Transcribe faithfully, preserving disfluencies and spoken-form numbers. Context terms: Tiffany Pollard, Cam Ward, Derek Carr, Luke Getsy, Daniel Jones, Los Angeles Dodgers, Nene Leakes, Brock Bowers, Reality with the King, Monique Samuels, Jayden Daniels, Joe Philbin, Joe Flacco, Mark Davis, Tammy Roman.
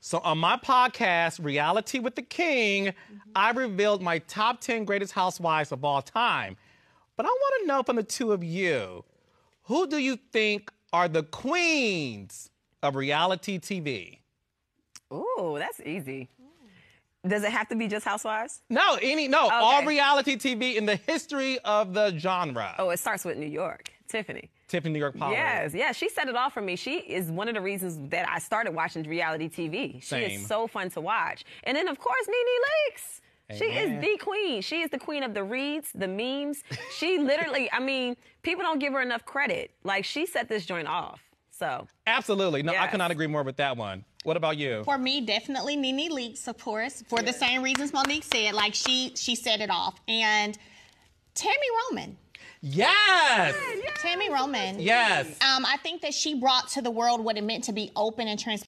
So on my podcast, Reality with the King, mm-hmm. I revealed my top ten greatest housewives of all time. But I want to know from the two of you, who do you think are the queens of reality T V? Ooh, that's easy. Does it have to be just housewives? No, any, no, okay. All reality T V in the history of the genre. Oh, it starts with New York, Tiffany. Tiffany New York Pollard. Yes, yeah, she set it all for me. She is one of the reasons that I started watching reality T V. She Same. Is so fun to watch. And then, of course, Nene Leakes. She is the queen. She is the queen of the reads, the memes. She literally, I mean, people don't give her enough credit. Like, she set this joint off, so. Absolutely. No, yes. I cannot agree more with that one. What about you? For me, definitely Nene Leakes, of course, for yeah. the same reasons Monique said. Like, she, she set it off. And Tammy Roman. Yes. Yes. Tammy Roman. Yes. Um, I think that she brought to the world what it meant to be open and transparent.